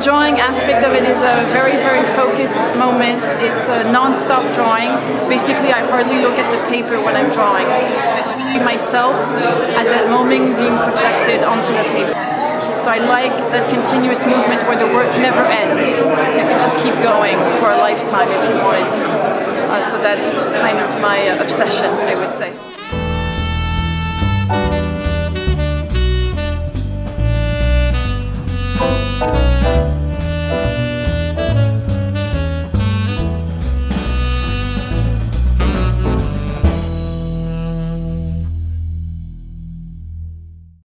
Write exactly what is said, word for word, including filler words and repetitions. the drawing aspect of it is a very, very focused moment. It's a non-stop drawing. Basically, I hardly look at the paper when I'm drawing. So it's really myself at that moment being projected onto the paper. So I like that continuous movement where the work never ends. You can just keep going for a lifetime if you wanted to. Uh, so that's kind of my obsession, I would say.